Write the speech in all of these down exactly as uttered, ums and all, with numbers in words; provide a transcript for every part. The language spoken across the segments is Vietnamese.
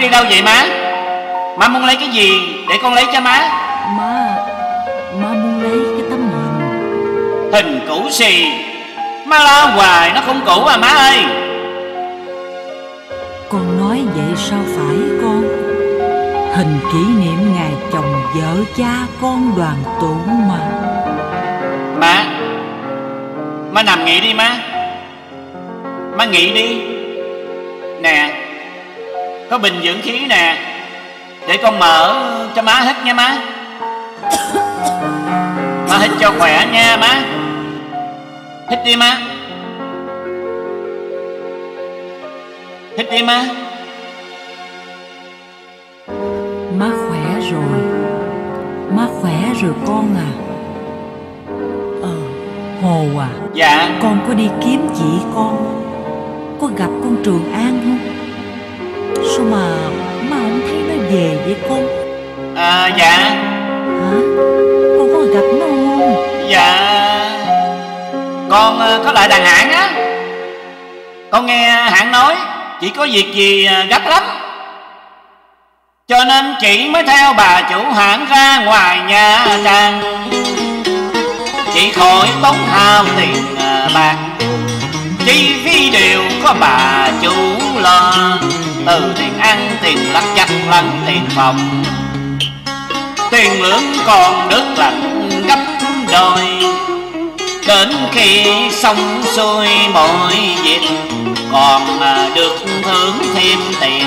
đi đâu vậy má? Má muốn lấy cái gì để con lấy cho má? Má, má muốn lấy cái tấm hình. Hình cũ xì, má la hoài nó không cũ à má ơi. Con nói vậy sao phải con? Hình kỷ niệm ngày chồng vợ cha con đoàn tụ mà. Má, má nằm nghỉ đi má. Má nghỉ đi. Nè, có bình dưỡng khí nè, để con mở cho má hít nha má. Má hít cho khỏe nha má. Hít đi má. Hít đi má. Má khỏe rồi. Má khỏe rồi con à. Ờ, Hồ à. Dạ. Con có đi kiếm chị con, có gặp con Trường An không? Sao mà má không thấy nó về vậy con? À dạ. Hả? Con có gặp nó không? Dạ, con có lại đàn Hạng á. Con nghe Hạng nói chị có việc gì gấp lắm, cho nên chị mới theo bà chủ Hạng ra ngoài Nha Trang. Chị khỏi tốn hao tiền bạc, chi phí đều có bà chủ lo, từ tiền ăn, tiền lặt vặt, lẫn tiền phòng, tiền lương còn được lạnh gấp đôi. Đến khi xong xuôi mọi việc, còn được thưởng thêm tiền,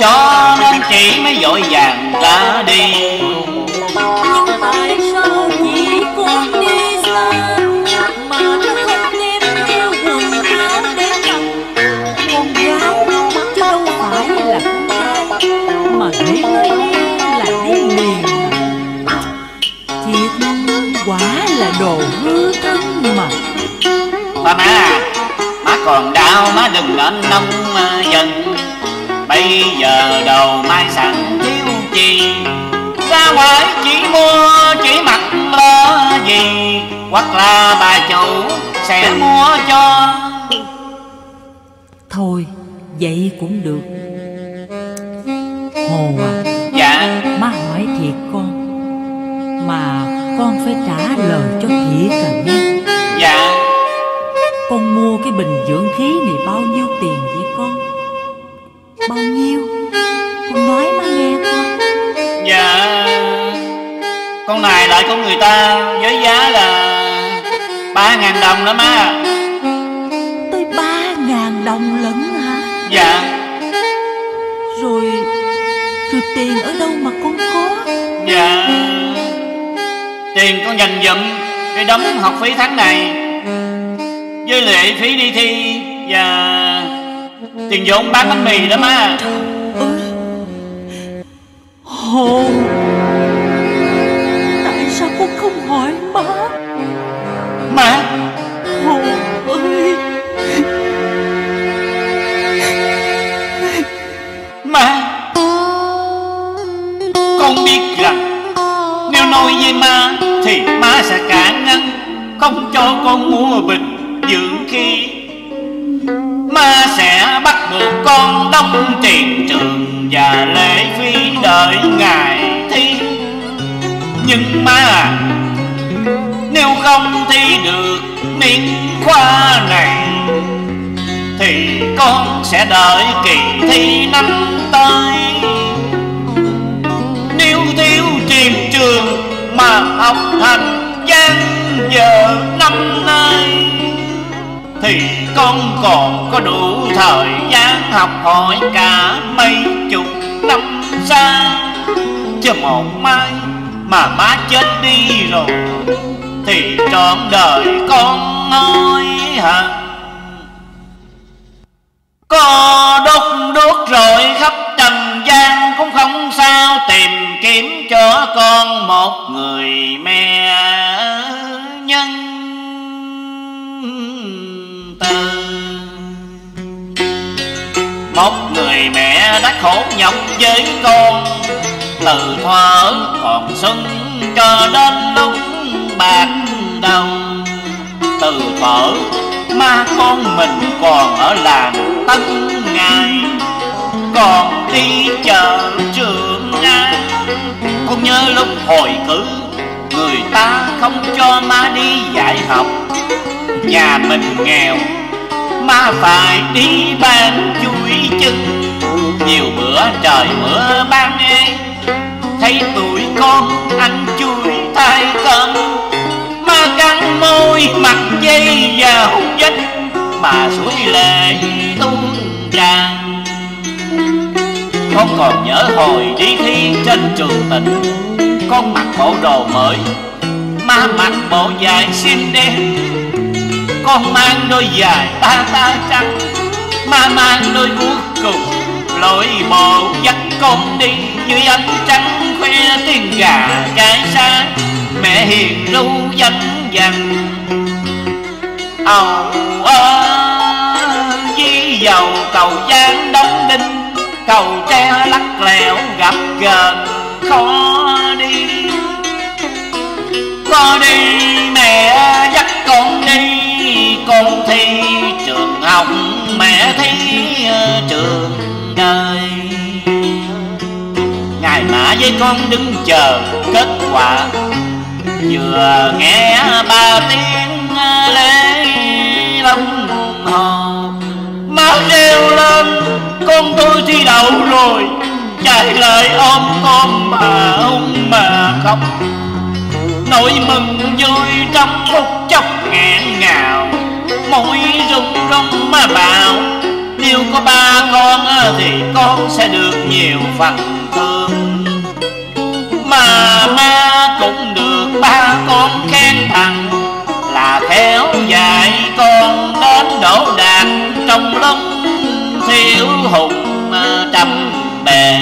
cho nên chị mới vội vàng ra đi. Nhưng tại sao chị con đi xa? Quá là đồ hư thân mà. Ba má, má còn đau má đừng lên nông dần. Bây giờ đầu mai sẵn thiếu chi, ra ngoài chỉ mua chỉ mặc lo gì, hoặc là bà chủ sẽ mua cho. Thôi vậy cũng được. Hồ à. Dạ. Má hỏi thiệt con, mà con phải trả lời cho thiệt à nghe. Dạ. Con mua cái bình dưỡng khí này bao nhiêu tiền vậy con? Bao nhiêu? Con nói má nghe con. Dạ, con này lại con người ta với giá là ba ngàn đồng đó má. Tới ba ngàn đồng lẫn hả? Dạ. Rồi, rồi tiền ở đâu mà con có? Dạ, tiền con dành dụm để đóng học phí tháng này, với lệ phí đi thi và tiền vốn bán bánh mì đó má. Ừ. Hồ, tại sao con không hỏi má? Má. Hồ ơi. Má, con biết rằng nếu nói với má thì má sẽ cản ngăn, không cho con mua bình dưỡng khí. Má sẽ bắt buộc con đóng tiền trường và lễ phí đợi ngày thi. Nhưng má, nếu không thi được niên khoa này thì con sẽ đợi kỳ thi năm tới. Nếu thiếu tìm trường mà học hành gian giờ năm nay thì con còn có đủ thời gian học hỏi cả mấy chục năm xa. Chứ một mai mà má chết đi rồi thì trọn đời con ơi hả. Có đốt đốt rồi khắp trần gian cũng không sao tìm kiếm cho con một người mẹ nhân từ. Một người mẹ đã khổ nhọc với con, từ thuở còn xuân cho đến lúc bạc đầu. Từ thuở mà con mình còn ở làng Tân Ngãi, còn đi chợ Trường An. Cũng nhớ lúc hồi cử người ta không cho má đi dạy học, nhà mình nghèo má phải đi bán chuối chừng. Nhiều bữa trời mưa ban đêm thấy tụi con ăn chuối thay cơm, má cắn môi mặc dây vào vách mà suối lệ tuôn tràn. Con còn nhớ hồi đi thi trên trường tỉnh, con mặc bộ đồ mới, má mặc bộ dài xin đen. Con mang đôi dài ta ta trắng, má mang đôi buộc cùng lội bộ. Dắt con đi dưới ánh trắng khoe tiếng gà cái xa, mẹ hiền ru dắt dằn. Âu ơ di dầu cầu Giang Đóng Đinh, cầu tre lắc lẻo gặp gờn khó đi. Có đi mẹ dắt con đi, con thi trường học mẹ thi trường đời. Ngày mã với con đứng chờ kết quả, vừa nghe ba tiếng lễ long hồn má reo lên con tôi thi đậu rồi, chạy lại ôm con mà ông mà khóc. Nỗi mừng vui trong phút chốc nghẹn ngào, mũi rung rung mà bảo nếu có ba con thì con sẽ được nhiều phần thưởng. Mà má cũng được ba con khen thằng là khéo dạy con đến đỗ đạt trong lúc thiếu hụt trăm bề.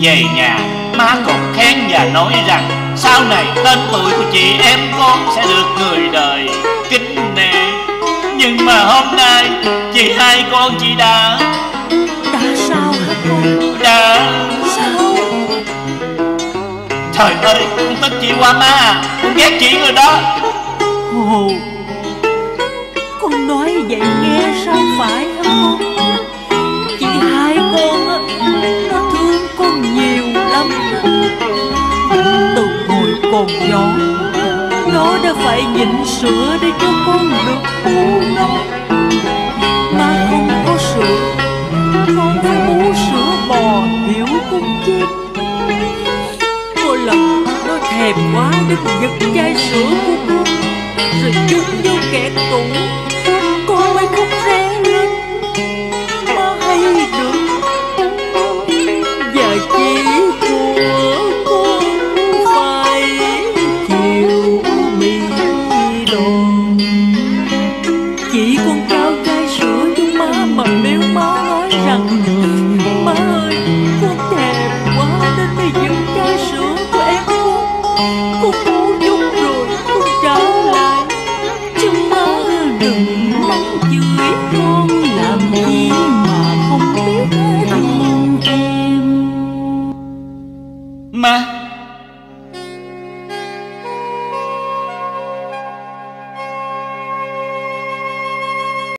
Về nhà má còn khen và nói rằng sau này tên tuổi của chị em con sẽ được người đời kính nể. Nhưng mà hôm nay chị hai con chị đã đã sao hả con? Đã sao? Trời ơi, con tức chị qua má, con ghét chị rồi đó. Ồ, con nói vậy nghe sao phải hả con? Chị hai con nó thương con nhiều lắm. Từ hồi còn nhỏ nó đã phải nhịn sữa để cho con được bú nóng. Mà không có sữa con phải bú sữa bò hiểu con chim. Có lần nó thèm quá đứt giật chai sữa của con rồi chung vô kẹt tủ, con mới khóc ra.